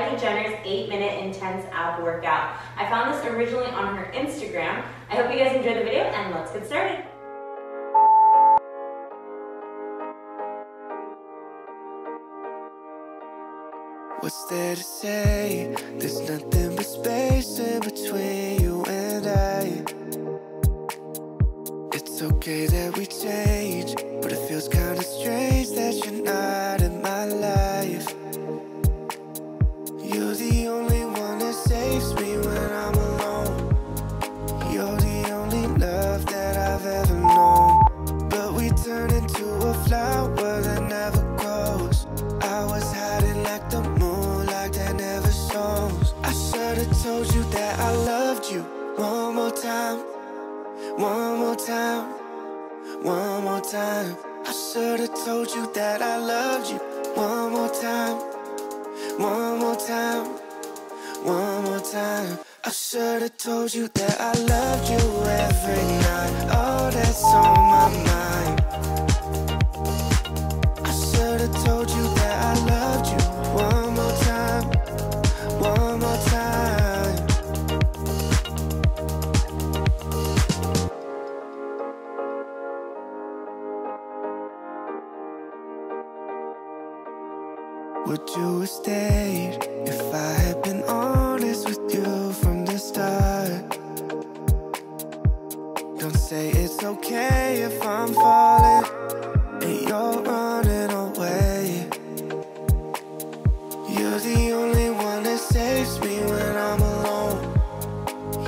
Kylie Jenner's 8-minute intense ab workout. I found this originally on her Instagram. I hope you guys enjoyed the video, and let's get started. What's there to say? There's nothing but space in between you and I. It's okay that we change, but it feels kinda strange that you're not in my life. You're the only one that saves me when I'm alone. You're the only love that I've ever known. But we turn into a flower that never grows. I was hiding like the moon, like that never shows. I should've told you that I loved you. One more time, one more time, one more time. I should've told you that I loved you. One more time, one more time, one more time. I should've told you that I loved you every night. Oh, that's on my mind. I should've told you that I loved you. One more time, one more time. Would you have stayed if I had been honest with you from the start? Don't say it's okay if I'm falling and you're running away. You're the only one that saves me when I'm alone.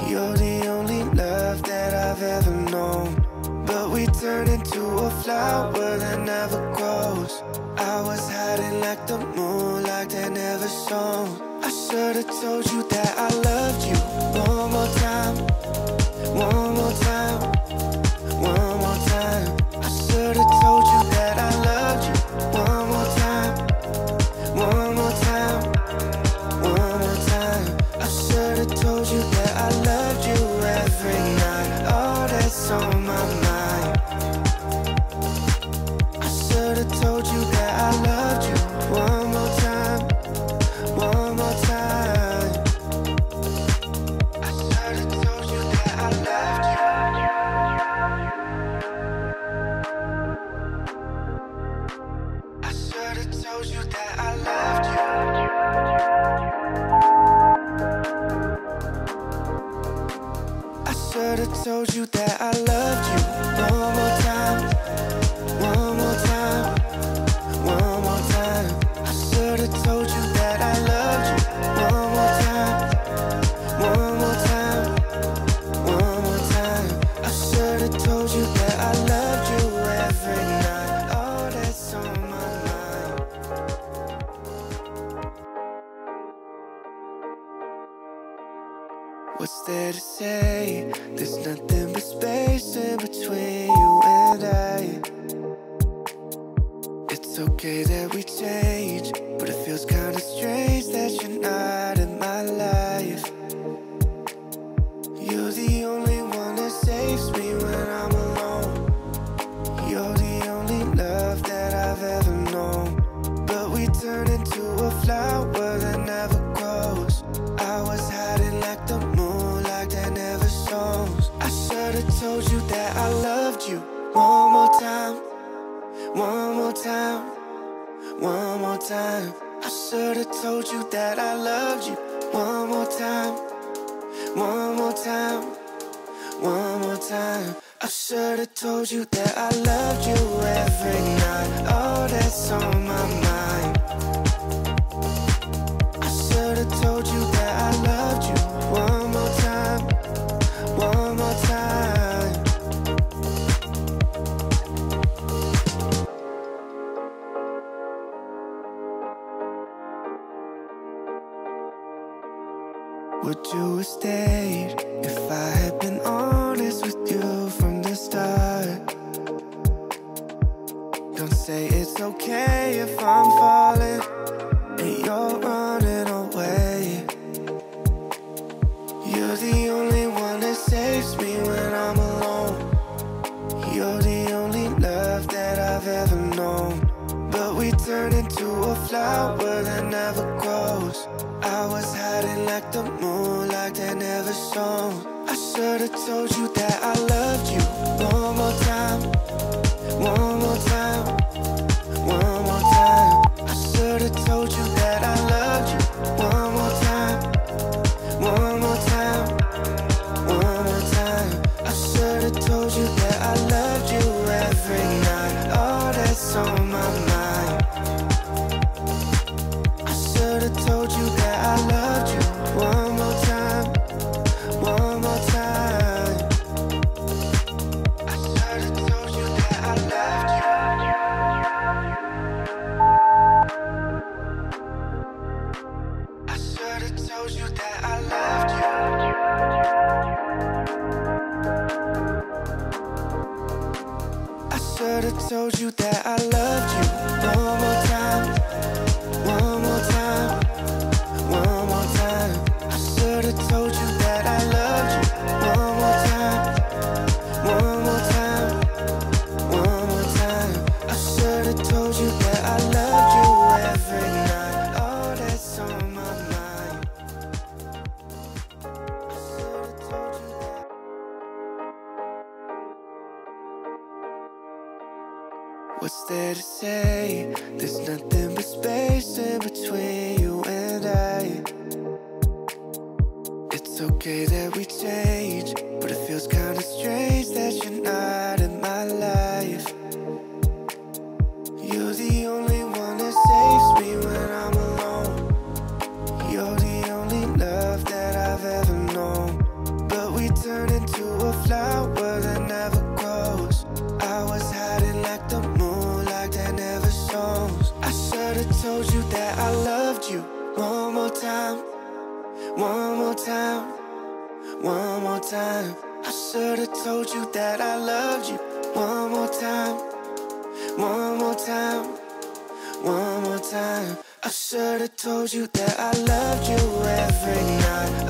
You're the only love that I've ever known. But we turn into a flower that never grows. I was hiding like the moon, like that never shone. I should've told you that I loved you. One more time, one more time, one more time. I should've told you that I loved you. One more time, one more time, one more time. I should've told you that I loved you every night. Oh, that's on my mind. I should've told you that I loved you. One more time, one more time. I should've told you that I loved you. I should've told you that I loved you. I should've told you that I loved you. One more time, one more time, one more time. I should've told you that I loved you. One more time, one more time, one more time. I should've told you that I loved you every night. Oh, that's on my mind. What's there to say? There's nothing but space in between you and I. It's okay that we change, but it feels kinda strange that you're not in my life. You're the only one that saves me when I'm alone. You're the only love that I've ever known. But we turn into a flower that never grows. I was hiding like the moon, like that never shows. I should've told you that I loved you. One more time, one more time, one more time. I should've told you that I loved you. One more time, one more time, one more time. I should've told you that I loved you every night. Oh, that's on my mind. I should've told you that I loved you. One more time, one more time. Would you have stayed if I had been honest with you from the start? Don't say it's okay if I'm falling and you're running away. You're the only one that saves me when I'm alone. You're the only love that I've ever known. But we turn into a flower that never grows. back the moon like they never saw. I should've told you that I loved you. One more time, one more time, one more time. I should've told you that I loved you. One more time, one more time, one more time. I should've told you that I loved you every night. All that's on my mind. I should've told you that I loved you. One more time, one more time. I should've told you that I loved you. I should've told you that I loved you. I should've told you that I loved you. One more time, one more time, one more time. I should've told you that I loved you. One more time, one more time, one more time. I should've told you that I loved you every night. All that's on my mind. I should've told you that. What's there to say? There's nothing but space in between you and I. It's okay that we change, but it feels kinda strange that you're not in my life. You're the only one that saves me when I'm alone. You're the only love that I've ever known. But we turn into a flower that never grows. I was hiding like the moon, like that never shows. I should've told you that I loved you. One more time, one more time, one more time. I should've told you that I loved you. One more time, one more time, one more time. I should've told you that I loved you every night.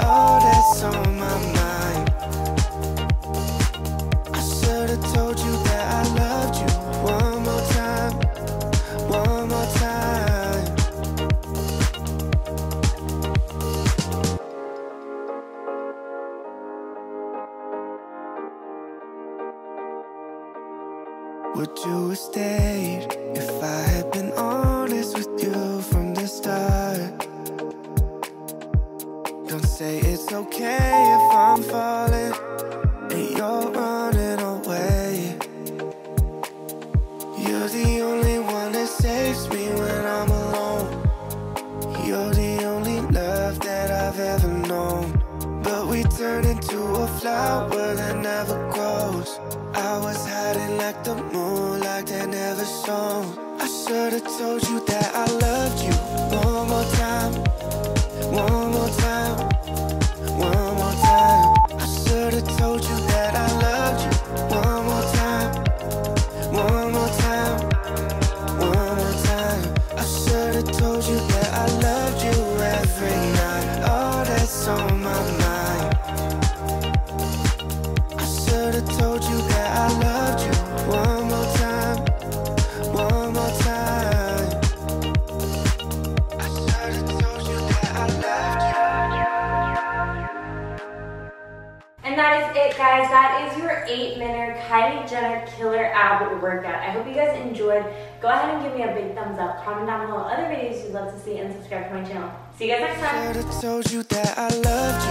All that's on my mind. I should've told you that I loved you. One more time, one more time. Would you have stayed if I had been honest with you from the start? Don't say it's okay if I'm falling and you're running away. You're the only one that saves me when I'm alone. You're the only love that I've ever known. But we turn into a flower that never grows. I was hiding like the moon, like they never shone. I should've told you that I loved you. One more time, one more time, one more time. I should've told you that I loved you. One more time, one more time, one more time. I should've told you that I loved you every night. All that's on my mind. I should've told you that I loved you. One more time, one more time. I should've told you that I loved you. And that is it, guys. That is your 8-minute Kylie Jenner Killer Ab workout. I hope you guys enjoyed. Go ahead and give me a big thumbs up. Comment down below other videos you'd love to see and subscribe to my channel. See you guys next time. I should've told you that I loved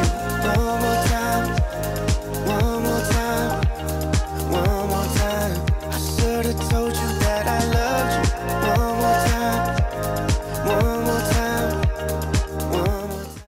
you.